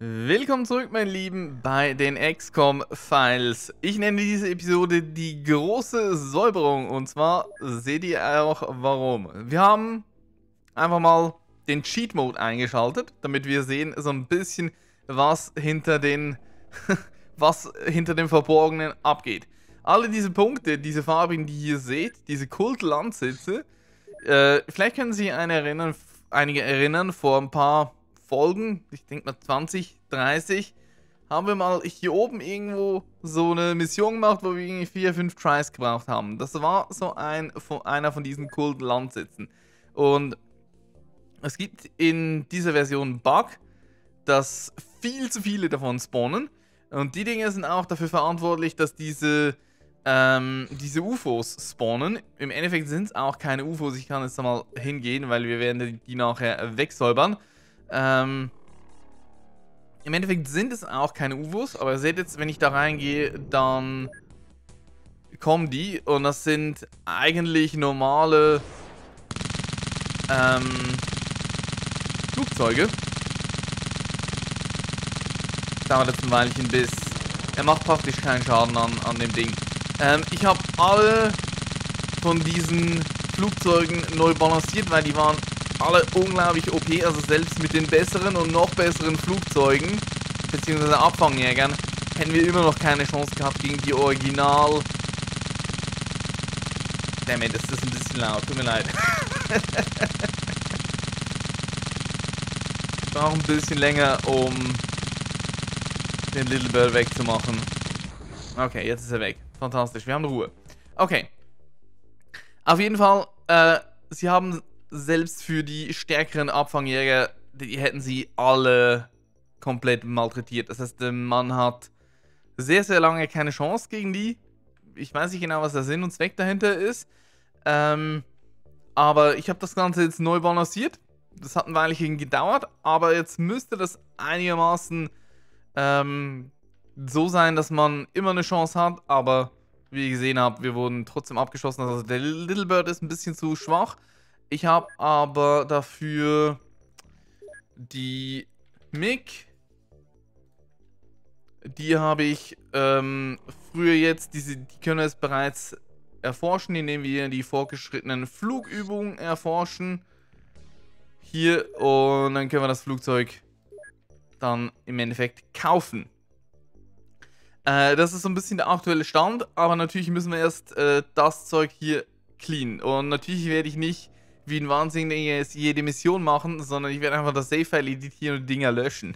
Willkommen zurück, meine Lieben, bei den XCOM Files. Ich nenne diese Episode die große Säuberung und zwar seht ihr auch warum. Wir haben einfach mal den Cheat Mode eingeschaltet, damit wir sehen so ein bisschen, was hinter den Verborgenen abgeht. Alle diese Punkte, diese Farben, die ihr seht, diese Kultlandsitze, vielleicht können sich einige erinnern, vor ein paar Folgen, ich denke mal 20, 30, haben wir mal hier oben irgendwo so eine Mission gemacht, wo wir irgendwie 4, 5 Tries gebraucht haben. Das war so einer von diesen coolen Landsitzen. Und es gibt in dieser Version einen Bug, dass viel zu viele davon spawnen. Und die Dinge sind auch dafür verantwortlich, dass diese UFOs spawnen. Im Endeffekt sind es auch keine UFOs. Ich kann jetzt mal hingehen, weil wir werden die nachher wegsäubern. Im Endeffekt sind es auch keine UFOs, aber ihr seht jetzt, wenn ich da reingehe, dann kommen die und das sind eigentlich normale Flugzeuge. Dauert jetzt ein Weilchen bis. Er macht praktisch keinen Schaden an dem Ding. Ich habe alle von diesen Flugzeugen neu balanciert, weil die waren alle unglaublich OP, also selbst mit den besseren und noch besseren Flugzeugen bzw. Abfangjägern hätten wir immer noch keine Chance gehabt gegen die Original. Dammit, das ist ein bisschen laut, tut mir leid. Ich brauche ein bisschen länger, um den Little Bird wegzumachen. Okay, jetzt ist er weg. Fantastisch, wir haben Ruhe. Okay. Auf jeden Fall, sie haben selbst für die stärkeren Abfangjäger, die hätten sie alle komplett malträtiert. Das heißt, der Mann hat sehr, sehr lange keine Chance gegen die. Ich weiß nicht genau, was der Sinn und Zweck dahinter ist. Aber ich habe das Ganze jetzt neu balanciert. Das hat ein Weilchen gedauert, aber jetzt müsste das einigermaßen so sein, dass man immer eine Chance hat. Aber wie ihr gesehen habt, wir wurden trotzdem abgeschossen. Also der Little Bird ist ein bisschen zu schwach. Ich habe aber dafür die MIG, die habe ich früher jetzt, die können wir jetzt bereits erforschen, indem wir die fortgeschrittenen Flugübungen erforschen. Hier und dann können wir das Flugzeug dann im Endeffekt kaufen. Das ist so ein bisschen der aktuelle Stand, aber natürlich müssen wir erst das Zeug hier cleanen und natürlich werde ich nicht wie ein Wahnsinniger ist jede Mission machen, sondern ich werde einfach das Save-File editieren und Dinger löschen.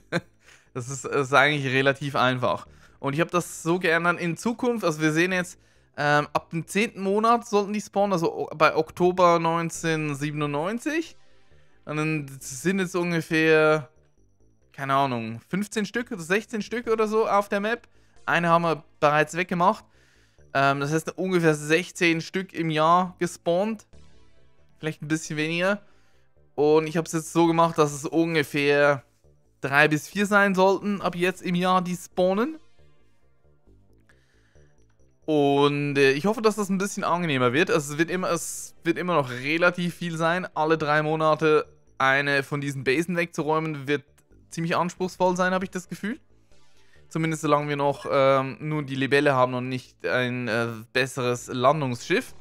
Das ist eigentlich relativ einfach. Und ich habe das so geändert in Zukunft, also wir sehen jetzt, ab dem 10. Monat sollten die spawnen, also bei Oktober 1997. Und dann sind jetzt ungefähr, keine Ahnung, 15 Stück oder 16 Stück oder so auf der Map. Eine haben wir bereits weggemacht. Das heißt, ungefähr 16 Stück im Jahr gespawnt. Vielleicht ein bisschen weniger. Und ich habe es jetzt so gemacht, dass es ungefähr 3 bis 4 sein sollten, ab jetzt im Jahr, die spawnen. Und ich hoffe, dass das ein bisschen angenehmer wird. Also es wird immer noch relativ viel sein. Alle 3 Monate eine von diesen Basen wegzuräumen, wird ziemlich anspruchsvoll sein, habe ich das Gefühl. Zumindest solange wir noch nur die Libelle haben und nicht ein besseres Landungsschiff.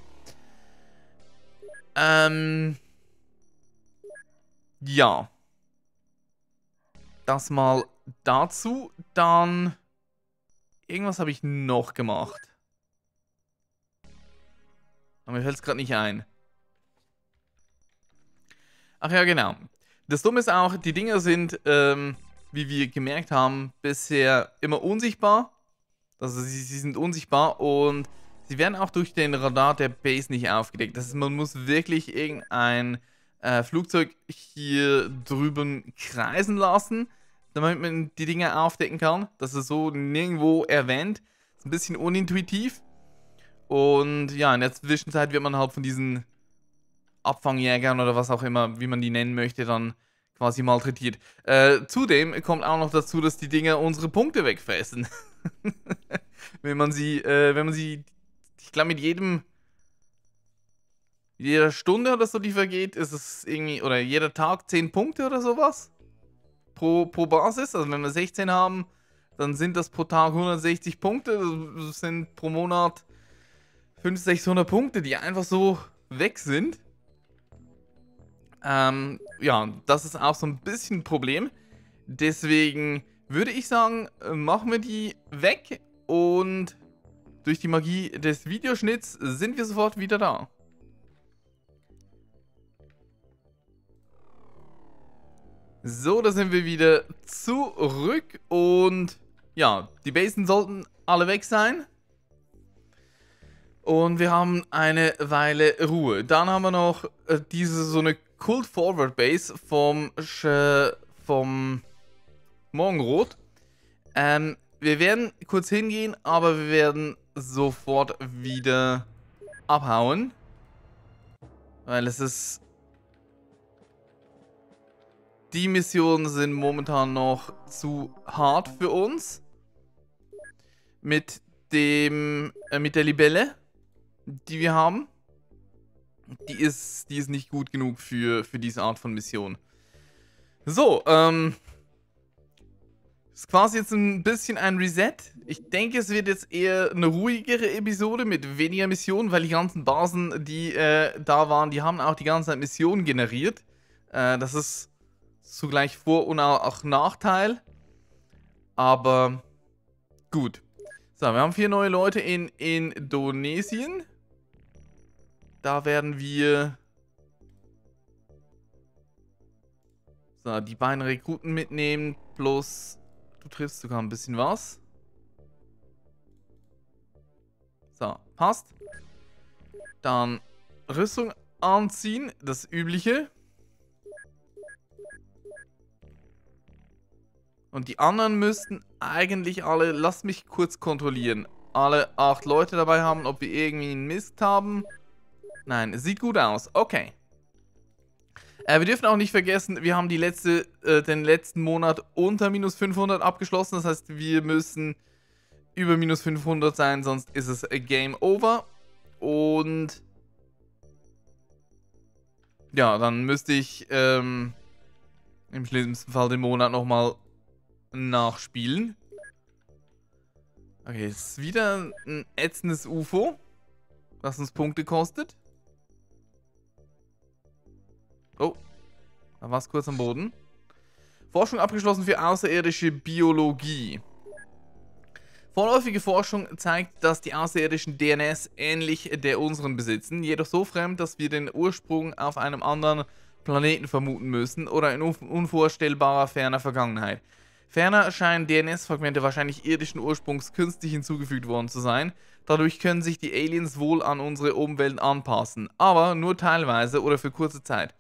Ja. Das mal dazu. Dann irgendwas habe ich noch gemacht. Aber mir fällt es gerade nicht ein. Ach ja, genau. Das Dumme ist auch, die Dinger sind, wie wir gemerkt haben, bisher immer unsichtbar. Also sie sind unsichtbar und sie werden auch durch den Radar der Base nicht aufgedeckt. Das heißt, man muss wirklich irgendein Flugzeug hier drüben kreisen lassen, damit man die Dinger aufdecken kann. Das ist so nirgendwo erwähnt. Ist ein bisschen unintuitiv. Und ja, in der Zwischenzeit wird man halt von diesen Abfangjägern oder was auch immer, wie man die nennen möchte, dann quasi malträtiert. Zudem kommt auch noch dazu, dass die Dinger unsere Punkte wegfressen. wenn man sie ich glaube, jeder Stunde oder so, die vergeht, ist es irgendwie, oder jeder Tag 10 Punkte oder sowas. pro Basis. Also wenn wir 16 haben, dann sind das pro Tag 160 Punkte. Das sind pro Monat 500, 600 Punkte, die einfach so weg sind. Ja, das ist auch so ein bisschen ein Problem. Deswegen würde ich sagen, machen wir die weg und durch die Magie des Videoschnitts sind wir sofort wieder da. So, da sind wir wieder zurück und ja, die Basen sollten alle weg sein. Und wir haben eine Weile Ruhe. Dann haben wir noch diese so eine Cold Forward Base vom Morgenrot. Wir werden kurz hingehen, aber wir werden sofort wieder abhauen. Weil es ist... Die Missionen sind momentan noch zu hart für uns. Mit der Libelle, die wir haben. Die ist nicht gut genug für diese Art von Mission. So, ist quasi jetzt ein bisschen ein Reset. Ich denke, es wird jetzt eher eine ruhigere Episode mit weniger Missionen, weil die ganzen Basen, die da waren, die haben auch die ganze Zeit Missionen generiert. Das ist zugleich Vor- und auch Nachteil. Aber gut. So, wir haben 4 neue Leute in Indonesien. Da werden wir... So, die beiden Rekruten mitnehmen. Plus, du triffst sogar ein bisschen was. So, passt. Dann Rüstung anziehen, das Übliche. Und die anderen müssten eigentlich alle... Lass mich kurz kontrollieren. Alle 8 Leute dabei haben, ob wir irgendwie einen Mist haben. Nein, sieht gut aus. Okay. Wir dürfen auch nicht vergessen, wir haben den letzten Monat unter minus 500 abgeschlossen. Das heißt, wir müssen über minus 500 sein, sonst ist es Game Over. Und... Ja, dann müsste ich im schlimmsten Fall den Monat nochmal nachspielen. Okay, es ist wieder ein ätzendes UFO, was uns Punkte kostet. Oh, da war es kurz am Boden. Forschung abgeschlossen für außerirdische Biologie. Vorläufige Forschung zeigt, dass die außerirdischen DNS ähnlich der unseren besitzen, jedoch so fremd, dass wir den Ursprung auf einem anderen Planeten vermuten müssen oder in unvorstellbarer ferner Vergangenheit. Ferner scheinen DNS-Fragmente wahrscheinlich irdischen Ursprungs künstlich hinzugefügt worden zu sein. Dadurch können sich die Aliens wohl an unsere Umwelt anpassen, aber nur teilweise oder für kurze Zeit.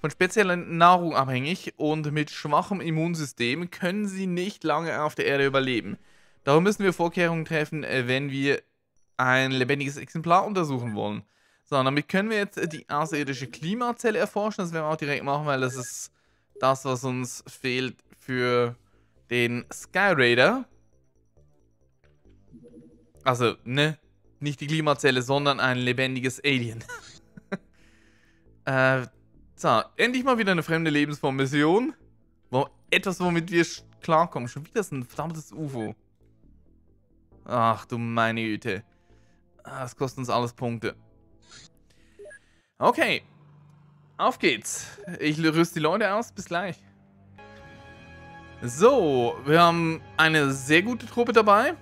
Von spezieller Nahrung abhängig und mit schwachem Immunsystem können sie nicht lange auf der Erde überleben. Darum müssen wir Vorkehrungen treffen, wenn wir ein lebendiges Exemplar untersuchen wollen. So, damit können wir jetzt die außerirdische Klimazelle erforschen. Das werden wir auch direkt machen, weil das ist das, was uns fehlt für... den Skyraider. Also, ne? Nicht die Klimazelle, sondern ein lebendiges Alien. So, endlich mal wieder eine fremde Lebensform-Mission. Etwas, womit wir klarkommen. Schon wieder ist ein verdammtes UFO. Ach du meine Güte. Das kostet uns alles Punkte. Okay. Auf geht's. Ich rüste die Leute aus. Bis gleich. So, wir haben eine sehr gute Truppe dabei.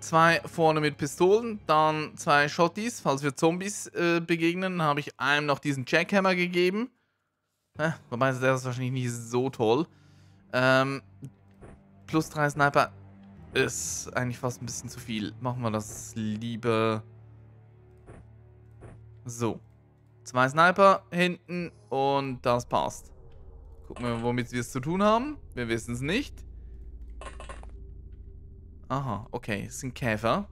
2 vorne mit Pistolen, dann 2 Schottis. Falls wir Zombies begegnen, habe ich einem noch diesen Jackhammer gegeben. Wobei, der ist wahrscheinlich nicht so toll. Plus 3 Sniper ist eigentlich fast ein bisschen zu viel. Machen wir das lieber so. 2 Sniper hinten und das passt. Gucken wir, womit wir es zu tun haben. Wir wissen es nicht. Aha, okay. Es sind Käfer.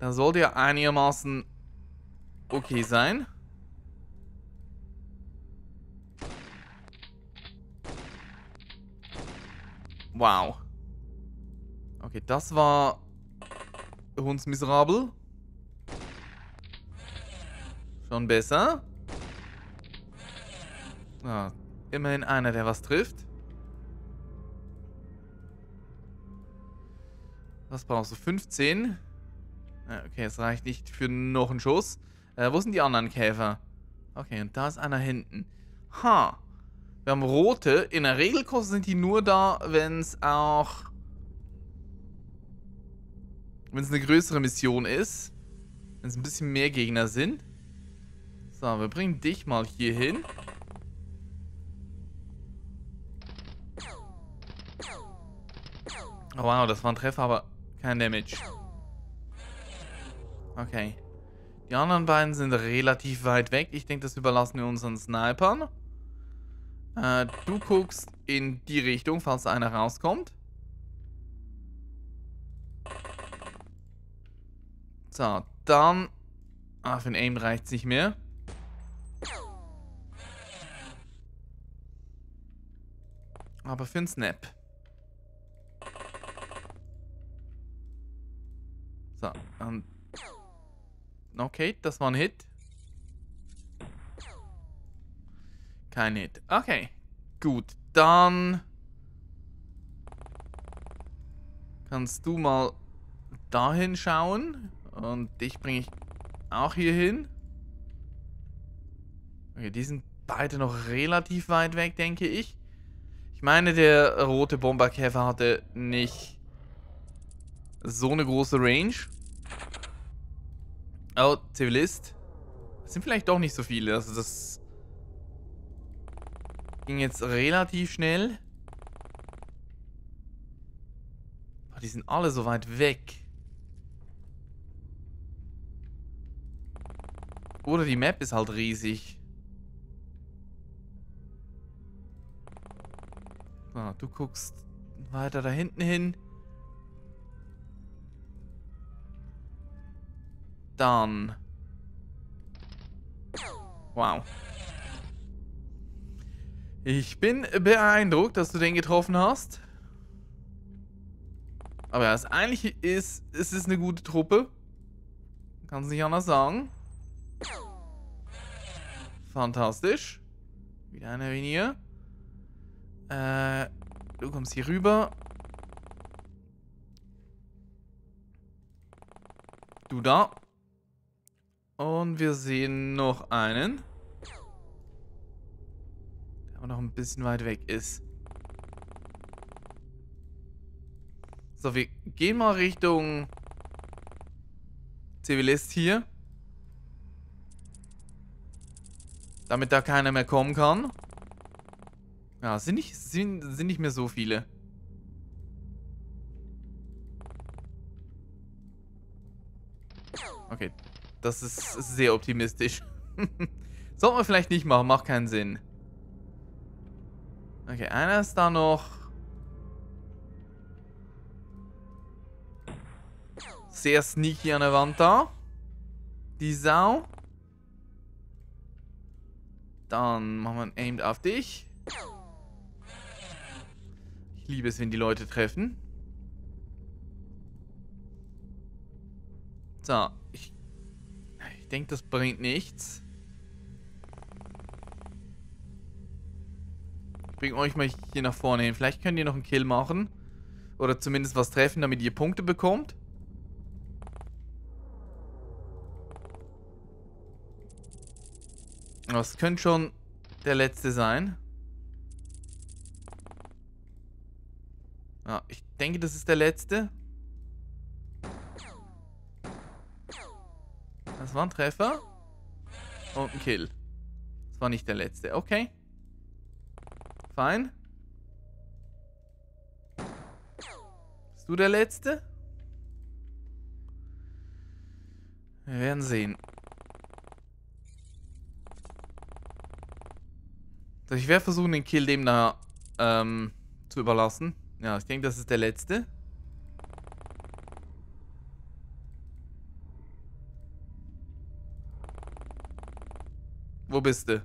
Da sollte ja einigermaßen okay sein. Wow. Okay, das war hundsmiserabel. Schon besser. So, immerhin einer, der was trifft. Was brauchst du? 15. Okay, es reicht nicht für noch einen Schuss. Wo sind die anderen Käfer? Okay, und da ist einer hinten. Ha. Wir haben rote. In der Regel sind die nur da, wenn es auch... wenn es eine größere Mission ist. Wenn es ein bisschen mehr Gegner sind. So, wir bringen dich mal hier hin. Oh, wow, das war ein Treffer, aber kein Damage. Okay. Die anderen beiden sind relativ weit weg. Ich denke, das überlassen wir unseren Snipern. Du guckst in die Richtung, falls einer rauskommt. So, dann... ah, für den Aim reicht es nicht mehr. Aber für den Snap. So, und... okay, das war ein Hit. Kein Hit. Okay, gut. Dann kannst du mal dahin schauen. Und dich bringe ich auch hier hin. Okay, die sind beide noch relativ weit weg, denke ich. Ich meine, der rote Bomberkäfer hatte nicht so eine große Range. Oh, Zivilist. Das sind vielleicht doch nicht so viele. Also das ging jetzt relativ schnell. Oh, die sind alle so weit weg. Oder die Map ist halt riesig. So, du guckst weiter da hinten hin. Dann. Wow. Ich bin beeindruckt, dass du den getroffen hast. Aber das Eigentliche ist, es ist eine gute Truppe. Kann's nicht anders sagen. Fantastisch. Wieder eine weniger. Du kommst hier rüber. Du da. Und wir sehen noch einen, der aber noch ein bisschen weit weg ist. So, wir gehen mal Richtung Zivilist hier. Damit da keiner mehr kommen kann. Ja, sind nicht mehr so viele. Okay. Das ist sehr optimistisch. Sollten wir vielleicht nicht machen. Macht keinen Sinn. Okay, einer ist da noch. Sehr sneaky an der Wand da. Die Sau. Dann machen wir einen Aimed auf dich. Ich liebe es, wenn die Leute treffen. So, ich denke, das bringt nichts. Ich bringe euch mal hier nach vorne hin. Vielleicht könnt ihr noch einen Kill machen. Oder zumindest was treffen, damit ihr Punkte bekommt. Das könnte schon der letzte sein. Ja, ich denke, das ist der letzte. Das war ein Treffer. Und ein Kill. Das war nicht der letzte. Okay. Fein. Bist du der letzte? Wir werden sehen. So, ich werde versuchen, den Kill dem da zu überlassen. Ja, ich denke, das ist der letzte. Wo bist du?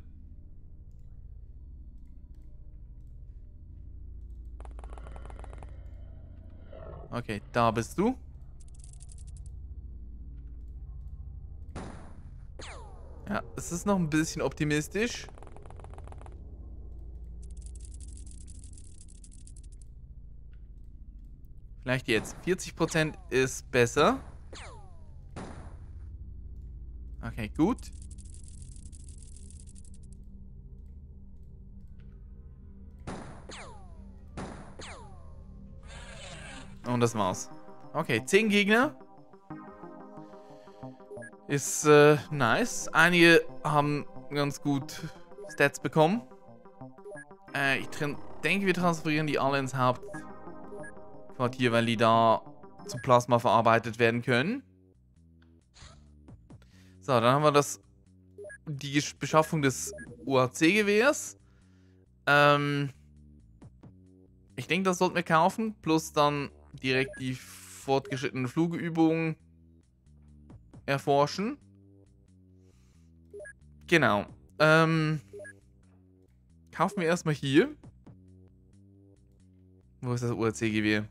Okay, da bist du. Ja, es ist noch ein bisschen optimistisch. Vielleicht jetzt. 40% ist besser. Okay, gut. Und das war's. Okay, 10 Gegner. Ist nice. Einige haben ganz gut Stats bekommen. Ich denke, wir transferieren die alle ins Hauptquartier, weil die da zu Plasma verarbeitet werden können. So, dann haben wir die Beschaffung des UAC-Gewehrs. Ich denke, das sollten wir kaufen. Plus dann direkt die fortgeschrittenen Flugübungen erforschen. Genau. Kaufen wir erstmal hier. Wo ist das UAC-Gewehr?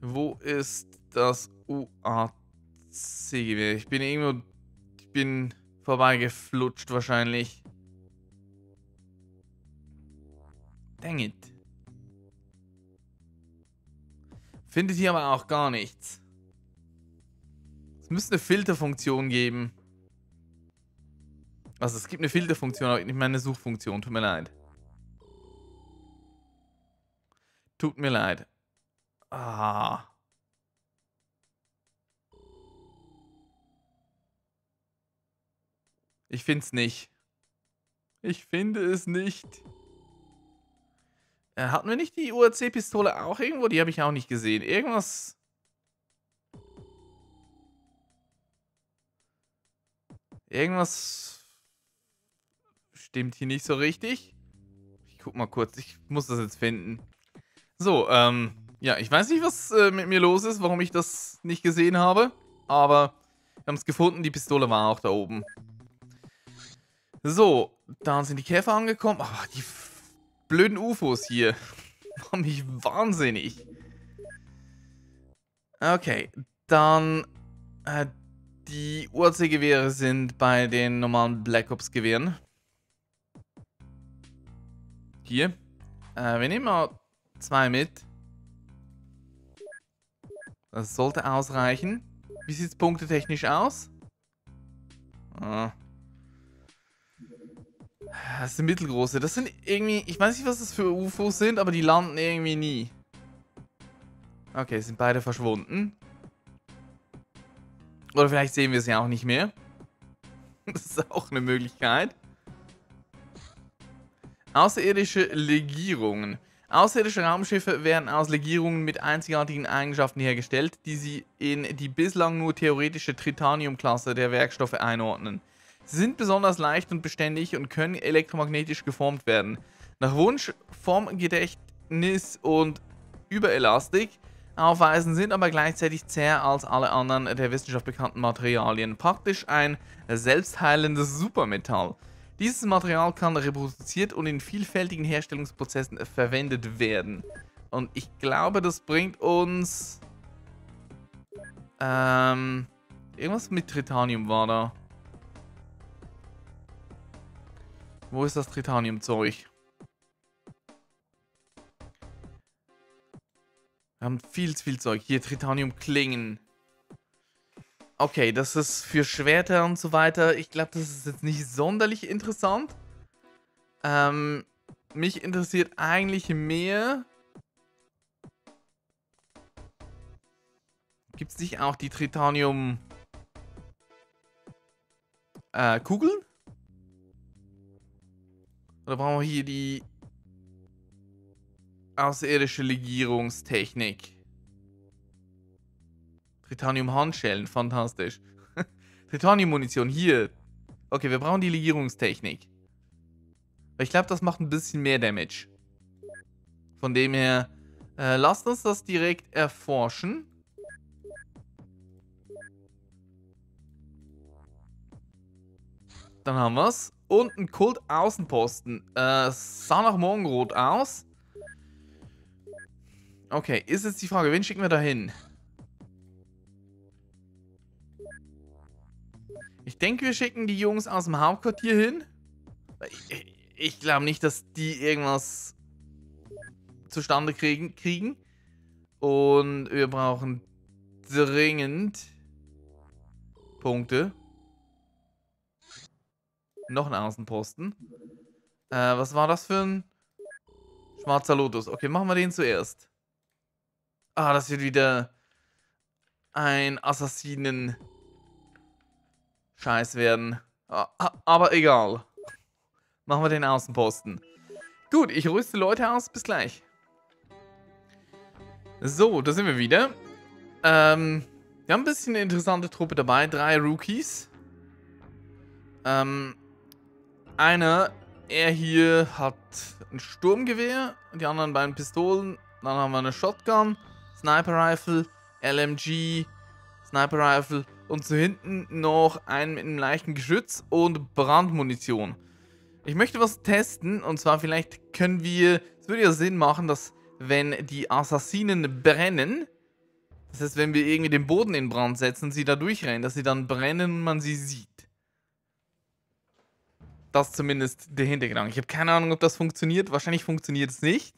Wo ist das UAC-Gewehr? Ich bin irgendwo... Ich bin vorbeigeflutscht wahrscheinlich. Dang it. Findet hier aber auch gar nichts. Es müsste eine Filterfunktion geben. Also es gibt eine Filterfunktion, aber nicht mehr eine Suchfunktion. Tut mir leid. Tut mir leid. Ah. Ich find's nicht. Ich finde es nicht. Hatten wir nicht die UAC-Pistole auch irgendwo? Die habe ich auch nicht gesehen. Irgendwas... Irgendwas... Stimmt hier nicht so richtig. Ich guck mal kurz. Ich muss das jetzt finden. So, ja, ich weiß nicht, was mit mir los ist, warum ich das nicht gesehen habe. Aber wir haben es gefunden, die Pistole war auch da oben. So, da sind die Käfer angekommen. Ach, die blöden UFOs hier. Machen mich wahnsinnig. Okay, dann... die UAC-Gewehre sind bei den normalen Black Ops-Gewehren. Hier. Wir nehmen mal... 2 mit. Das sollte ausreichen. Wie sieht es punktetechnisch aus? Ah. Das sind mittelgroße. Das sind irgendwie... Ich weiß nicht, was das für UFOs sind, aber die landen irgendwie nie. Okay, sind beide verschwunden. Oder vielleicht sehen wir es ja auch nicht mehr. Das ist auch eine Möglichkeit. Außerirdische Legierungen. Außerirdische Raumschiffe werden aus Legierungen mit einzigartigen Eigenschaften hergestellt, die sie in die bislang nur theoretische Tritanium-Klasse der Werkstoffe einordnen. Sie sind besonders leicht und beständig und können elektromagnetisch geformt werden. Nach Wunsch, Formgedächtnis und Überelastik aufweisen, sind aber gleichzeitig zäher als alle anderen der Wissenschaft bekannten Materialien. Praktisch ein selbstheilendes Supermetall. Dieses Material kann reproduziert und in vielfältigen Herstellungsprozessen verwendet werden. Und ich glaube, das bringt uns... irgendwas mit Tritanium war da. Wo ist das Tritanium-Zeug? Wir haben viel zu viel Zeug. Hier, Tritanium-Klingen. Okay, das ist für Schwerter und so weiter. Ich glaube, das ist jetzt nicht sonderlich interessant. Mich interessiert eigentlich mehr... Gibt es nicht auch die Tritanium... Kugeln? Oder brauchen wir hier die... außerirdische Legierungstechnik? Tritanium-Handschellen, fantastisch. Tritanium-Munition, hier. Okay, wir brauchen die Legierungstechnik. Ich glaube, das macht ein bisschen mehr Damage. Von dem her, lasst uns das direkt erforschen. Dann haben wir es. Und ein Kult-Außenposten. Sah nach Morgenrot aus. Okay, ist jetzt die Frage, wen schicken wir da hin? Ich denke, wir schicken die Jungs aus dem Hauptquartier hin. Ich glaube nicht, dass die irgendwas zustande kriegen. Und wir brauchen dringend Punkte. Noch ein Außenposten. Was war das für ein Schwarzer Lotus? Okay, machen wir den zuerst. Ah, das wird wieder ein Assassinen-Scheiß werden. Aber egal. Machen wir den Außenposten. Gut, ich rüste Leute aus. Bis gleich. So, da sind wir wieder. Wir haben ein bisschen eine interessante Truppe dabei. 3 Rookies. Einer, er hier hat ein Sturmgewehr. Und die anderen beiden Pistolen. Dann haben wir eine Shotgun, Sniper Rifle, LMG, Sniper Rifle. Und zu hinten noch einen mit einem leichten Geschütz und Brandmunition. Ich möchte was testen, und zwar vielleicht können wir, es würde ja Sinn machen, dass wenn die Assassinen brennen, das heißt, wenn wir irgendwie den Boden in Brand setzen, sie da durchrennen, dass sie dann brennen und man sie sieht. Das ist zumindest der Hintergrund. Ich habe keine Ahnung, ob das funktioniert. Wahrscheinlich funktioniert es nicht.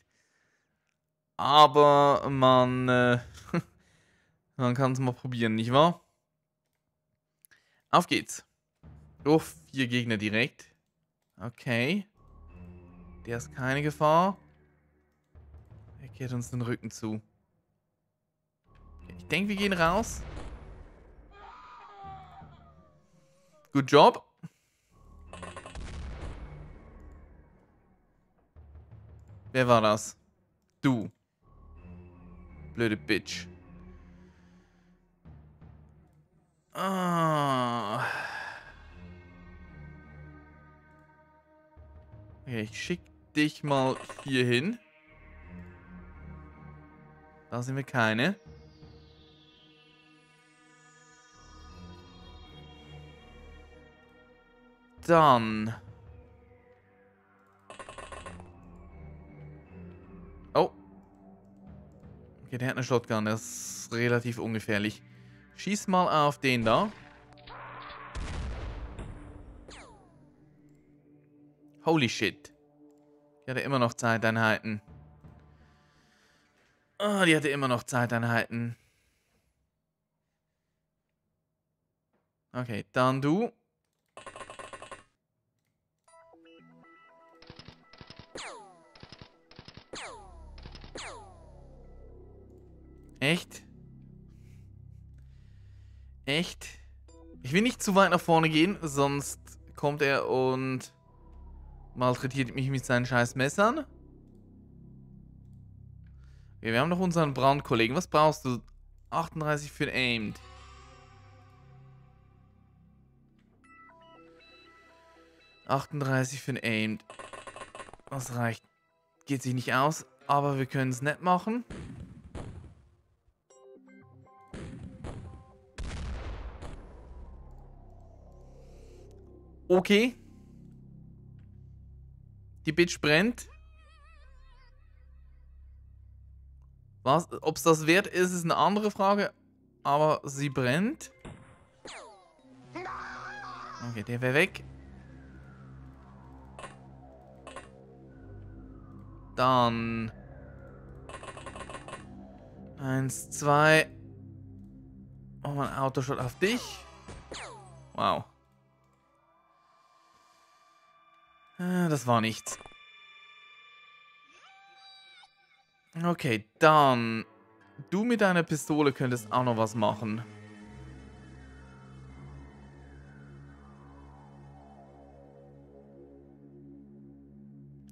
Aber man, man kann es mal probieren, nicht wahr? Auf geht's. Oh, 4 Gegner direkt. Okay. Der ist keine Gefahr. Er kehrt uns den Rücken zu. Ich denke, wir gehen raus. Good job. Wer war das? Du. Blöde Bitch. Ah. Okay, ich schick dich mal hier hin. Da sind wir keine. Dann. Oh. Okay, der hat eine Shotgun. Das ist relativ ungefährlich. Schieß mal auf den da. Holy shit. Die hatte immer noch Zeiteinheiten. Oh, die hatte immer noch Zeiteinheiten. Okay, dann du. Echt? Echt? Ich will nicht zu weit nach vorne gehen, sonst kommt er und malträtiert mich mit seinen scheiß Messern. Okay, wir haben noch unseren Braunkollegen. Was brauchst du? 38 für den Aimed. Das reicht. Geht sich nicht aus, aber wir können es nett machen. Okay. Die Bitch brennt. Was? Ob es das wert ist, ist eine andere Frage. Aber sie brennt. Okay, der wäre weg. Dann. 1, 2. Machen wir einen Autoshot auf dich. Wow. Das war nichts. Okay, dann. Du mit deiner Pistole könntest auch noch was machen.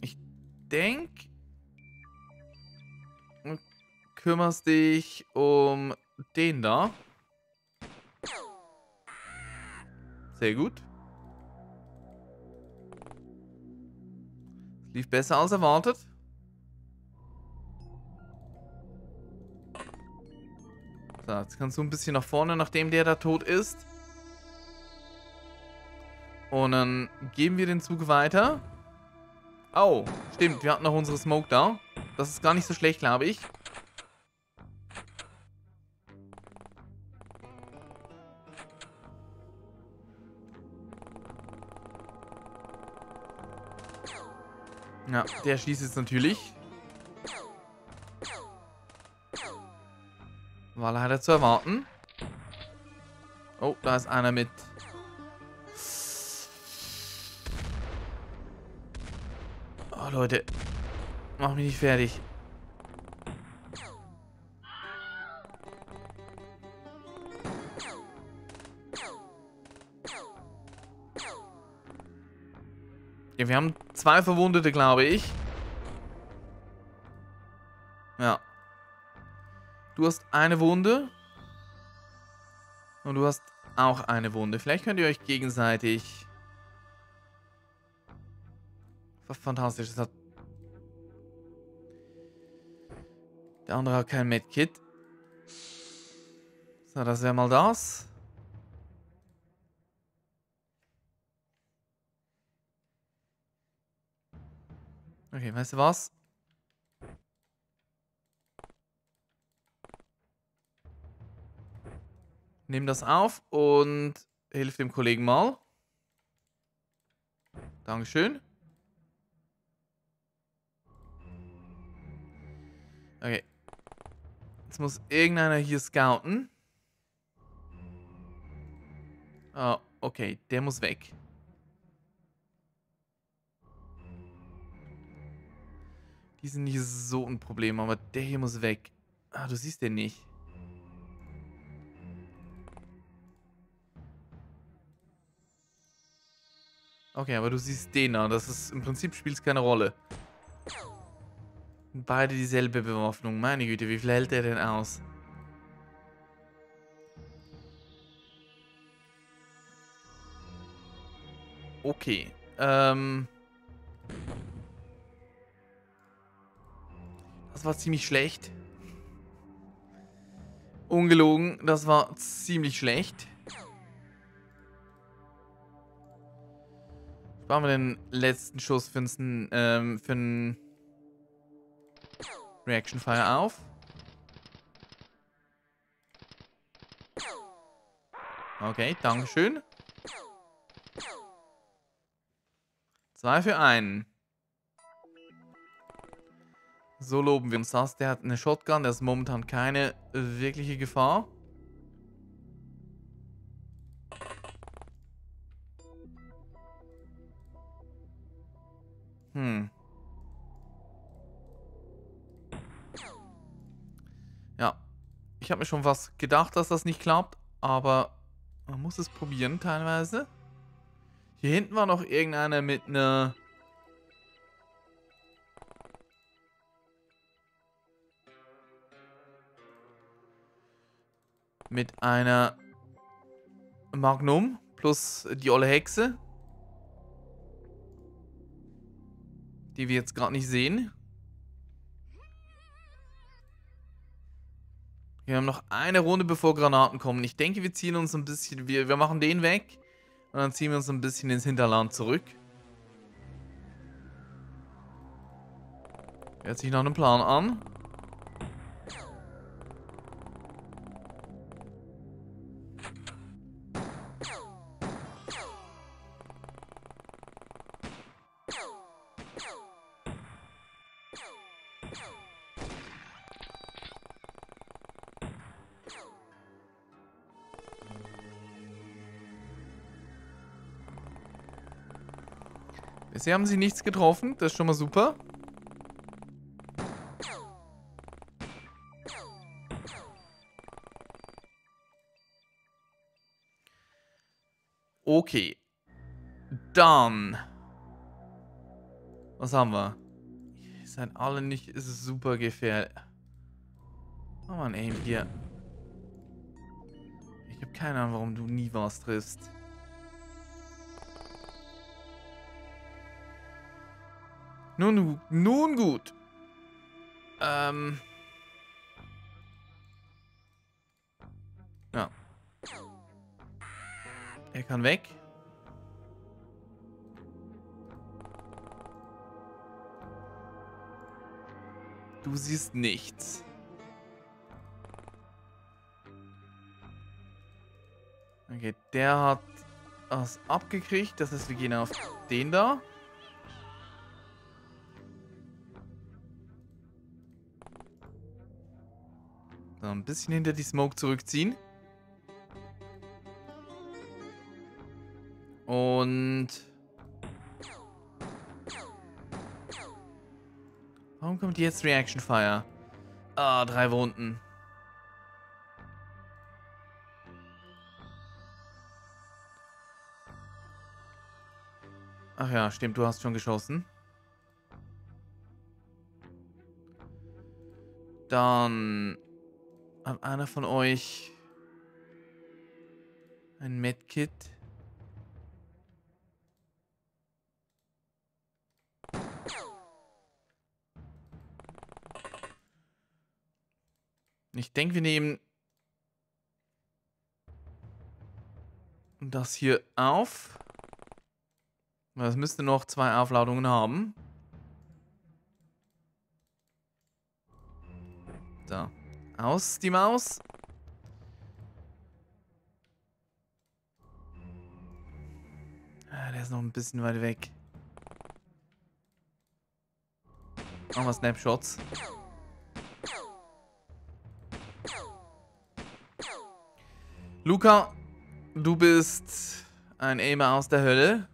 Ich denke, du kümmerst dich um den da. Sehr gut. Lief besser als erwartet. So, jetzt kannst du ein bisschen nach vorne, nachdem der da tot ist. Und dann geben wir den Zug weiter. Oh, stimmt, wir hatten noch unsere Smoke da. Das ist gar nicht so schlecht, glaube ich. Ja, der schießt jetzt natürlich. War leider zu erwarten. Oh, da ist einer mit. Oh, Leute. Mach mich nicht fertig. Ja, wir haben 2 Verwundete, glaube ich. Ja. Du hast eine Wunde. Und du hast auch eine Wunde. Vielleicht könnt ihr euch gegenseitig... Fantastisch. Das hat... Der andere hat kein Medkit. So, das wäre mal das. Okay, weißt du was? Nimm das auf und hilf dem Kollegen mal. Dankeschön. Okay. Jetzt muss irgendeiner hier scouten. Ah, okay, der muss weg. Die sind nicht so ein Problem, aber der hier muss weg. Ah, du siehst den nicht. Okay, aber du siehst den da. Das ist im Prinzip spielt es keine Rolle. Beide dieselbe Bewaffnung. Meine Güte, wie viel hält der denn aus? Okay. Das war ziemlich schlecht. Ungelogen, das war ziemlich schlecht. Sparen wir den letzten Schuss für einen Reaction Fire auf. Okay, dankeschön. 2 für 1. So loben wir uns das. Der hat eine Shotgun, der ist momentan keine wirkliche Gefahr. Ja, ich habe mir schon was gedacht, dass das nicht klappt, aber man muss es probieren teilweise. Hier hinten war noch irgendeiner mit einer... Mit einer Magnum plus die olle Hexe. Die wir jetzt gerade nicht sehen. Wir haben noch eine Runde, bevor Granaten kommen. Ich denke, wir ziehen uns ein bisschen... Wir machen den weg. Und dann ziehen wir uns ein bisschen ins Hinterland zurück. Hört sich nach einem Plan an. Bisher haben sie nichts getroffen, das ist schon mal super. Okay. Dann. Was haben wir? Ihr seid alle nicht super gefährlich. Oh man, ey, hier. Ich habe keine Ahnung, warum du nie was triffst. Nun gut. Ja. Er kann weg. Du siehst nichts. Okay, der hat was abgekriegt. Das heißt, wir gehen auf den da. So, ein bisschen hinter die Smoke zurückziehen. Und... warum kommt jetzt Reaction Fire? Ah, 3 Wunden. Ach ja, stimmt, du hast schon geschossen. Dann hat einer von euch ein Medkit. Ich denke, wir nehmen das hier auf. Das müsste noch 2 Aufladungen haben. Da. Aus die Maus. Ah, der ist noch ein bisschen weit weg. Machen wir Snapshots. Luca, du bist ein Aimer aus der Hölle.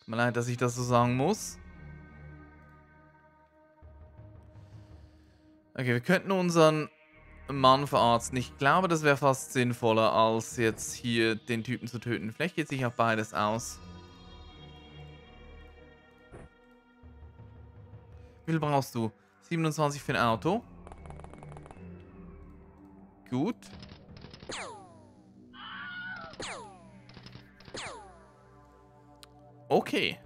Tut mir leid, dass ich das so sagen muss. Okay, wir könnten unseren Mann verarzten. Ich glaube, das wäre fast sinnvoller, als jetzt hier den Typen zu töten. Vielleicht geht sich auch beides aus. Wie viel brauchst du? 27 für ein Auto. Gut. Okay.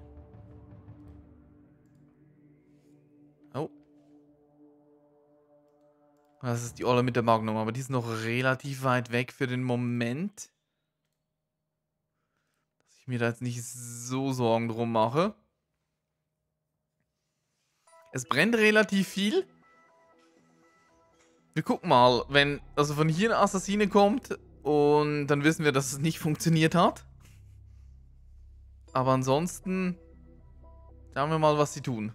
Oh. Das ist die Olle mit der Magnum, aber die ist noch relativ weit weg für den Moment. Dass ich mir da jetzt nicht so Sorgen drum mache. Es brennt relativ viel. Wir gucken mal, wenn also von hier eine Assassine kommt und dann wissen wir, dass es nicht funktioniert hat. Aber ansonsten schauen wir mal, was sie tun.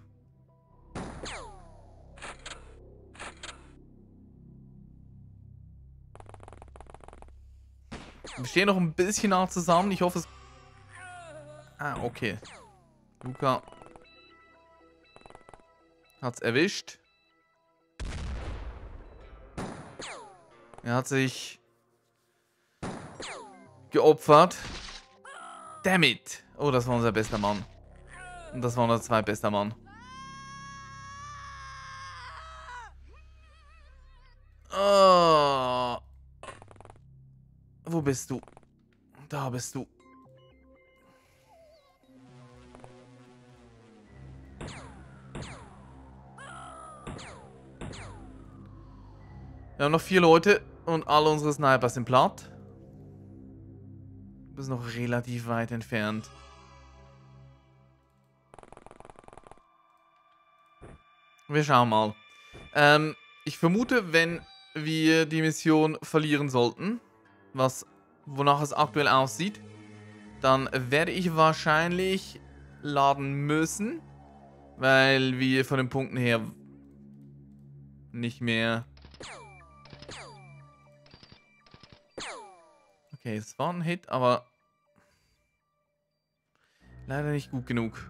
Wir stehen noch ein bisschen nah zusammen. Ich hoffe es... ah, okay. Luca hat's erwischt. Er hat sich geopfert. Damn it! Oh, das war unser bester Mann. Und das war unser zweitbester Mann. Oh. Wo bist du? Da bist du. Wir haben noch 4 Leute und alle unsere Sniper sind platt. Du bist noch relativ weit entfernt. Wir schauen mal. Ich vermute, wenn wir die Mission verlieren sollten, wonach es aktuell aussieht, dann werde ich wahrscheinlich laden müssen, weil wir von den Punkten her nicht mehr... okay, es war ein Hit, aber leider nicht gut genug.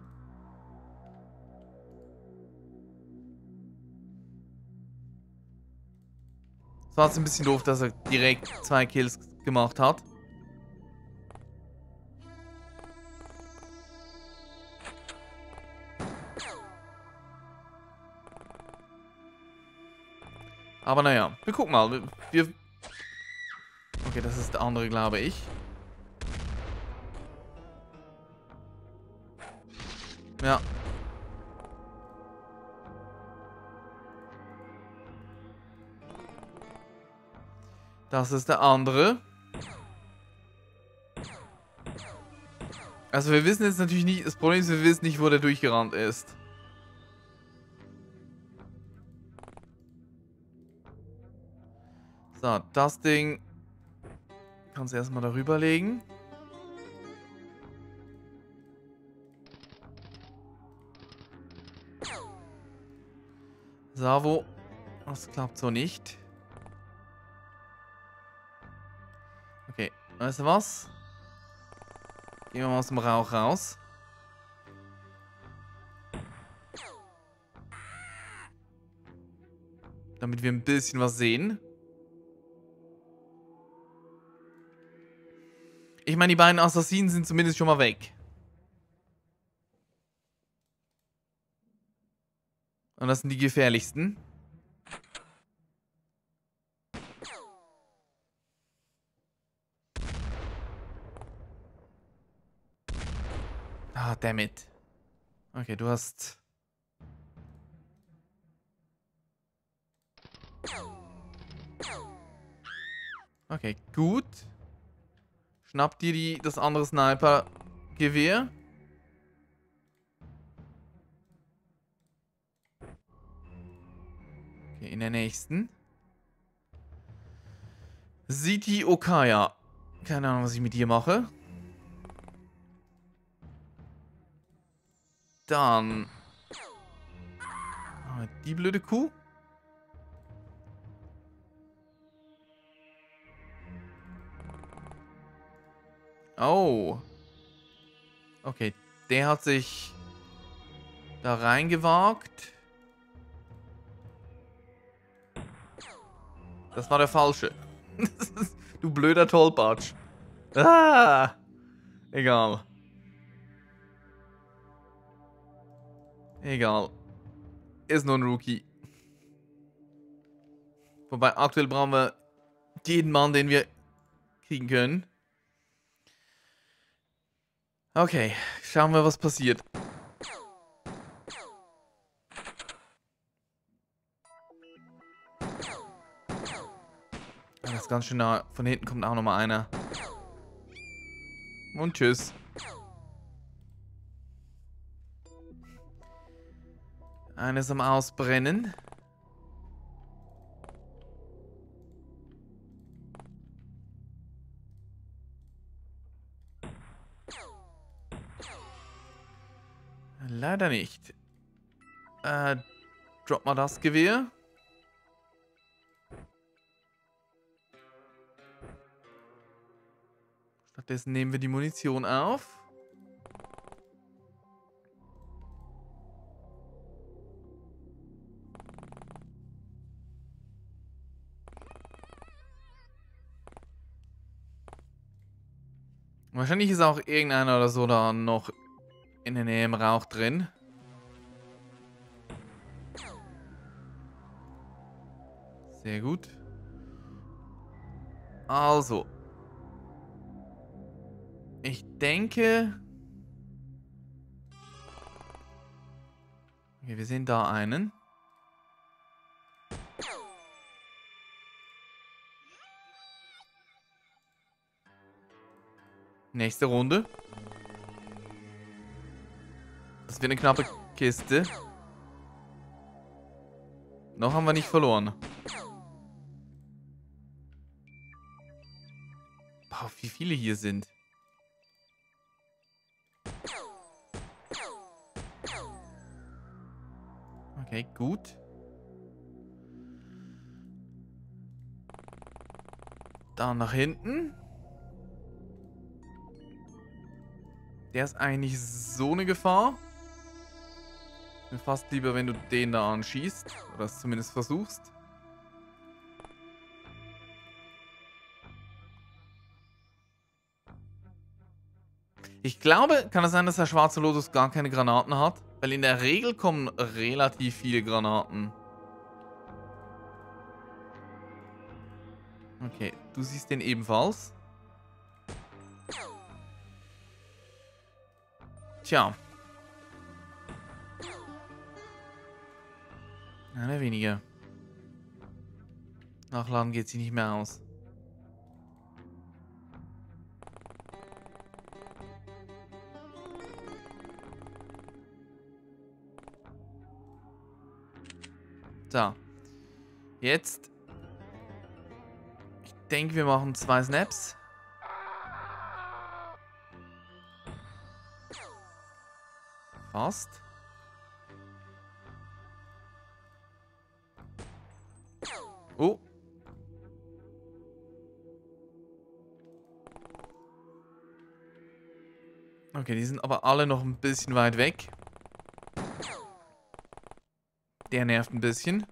Es war jetzt ein bisschen doof, dass er direkt 2 Kills gemacht hat. Aber naja, wir gucken mal. Okay, das ist der andere, glaube ich. Ja. Das ist der andere. Also wir wissen jetzt natürlich nicht, das Problem ist, wir wissen nicht, wo der durchgerannt ist. So, das Ding... kannst du erstmal darüber legen. Savo, Das klappt so nicht. Okay, weißt du was? Gehen wir mal aus dem Rauch raus. Damit wir ein bisschen was sehen. Ich meine, die beiden Assassinen sind zumindest schon mal weg. Und das sind die gefährlichsten. Ah, damn it. Okay, du hast... Okay, gut. Schnapp dir das andere Sniper-Gewehr. Okay, in der nächsten. Siti Okaya. Keine Ahnung, was ich mit dir mache. Dann. Oh, die blöde Kuh. Oh. Okay, der hat sich da reingewagt. Das war der falsche. Du blöder Tollpatsch. Ah! Egal. Egal. Ist nur ein Rookie. Wobei, aktuell brauchen wir jeden Mann, den wir kriegen können. Okay, schauen wir, was passiert. Das ist ganz schön nah. Von hinten kommt auch nochmal einer. Und tschüss. Eines am Ausbrennen. Leider nicht. Drop mal das Gewehr. Stattdessen nehmen wir die Munition auf. Wahrscheinlich ist auch irgendeiner oder so da noch in der Nähe im Rauch drin. Sehr gut. Also. Ich denke... Okay, wir sehen da einen. Nächste Runde. Das wird eine knappe Kiste. Noch haben wir nicht verloren. Boah, wie viele hier sind. Okay, gut. Dann nach hinten. Der ist eigentlich so eine Gefahr. Mir fast lieber, wenn du den da anschießt. Oder es zumindest versuchst. Ich glaube, kann es sein, dass der Schwarze Lotus gar keine Granaten hat? Weil in der Regel kommen relativ viele Granaten. Okay, du siehst den ebenfalls. Tja. Einer weniger. Nachladen geht sie nicht mehr aus. So. Jetzt. Ich denke, wir machen 2 Snaps. Fast. Oh. Okay, die sind aber alle noch ein bisschen weit weg. Der nervt ein bisschen.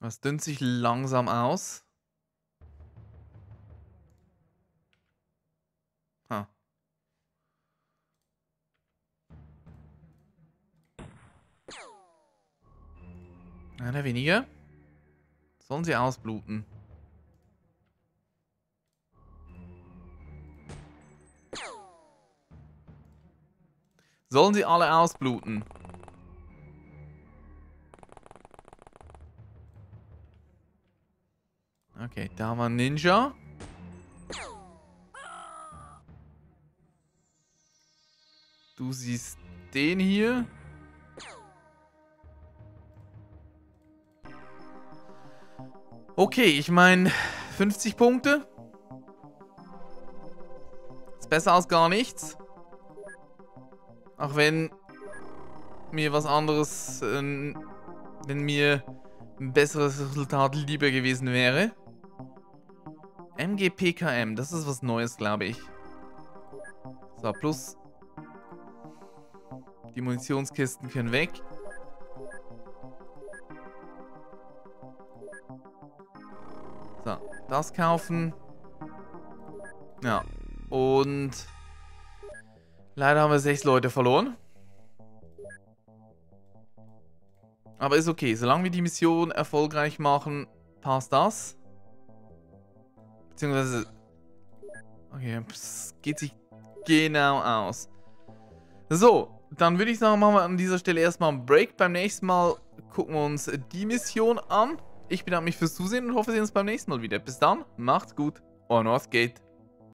Das dünnt sich langsam aus. Ha. Einer weniger. Sollen sie ausbluten. Sollen sie alle ausbluten? Okay, da haben wir einen Ninja. Du siehst den hier. Okay, ich meine 50 Punkte. Ist besser als gar nichts. Auch wenn mir was anderes, wenn mir ein besseres Resultat lieber gewesen wäre. MGPKM, das ist was Neues, glaube ich. So, plus die Munitionskisten können weg. So, das kaufen. Ja, und... Leider haben wir 6 Leute verloren. Aber ist okay. Solange wir die Mission erfolgreich machen, passt das. Beziehungsweise... Okay, es geht sich genau aus. So, dann würde ich sagen, machen wir an dieser Stelle erstmal einen Break. Beim nächsten Mal gucken wir uns die Mission an. Ich bedanke mich fürs Zusehen und hoffe, wir sehen uns beim nächsten Mal wieder. Bis dann, macht's gut, euer UAC-Gewehr.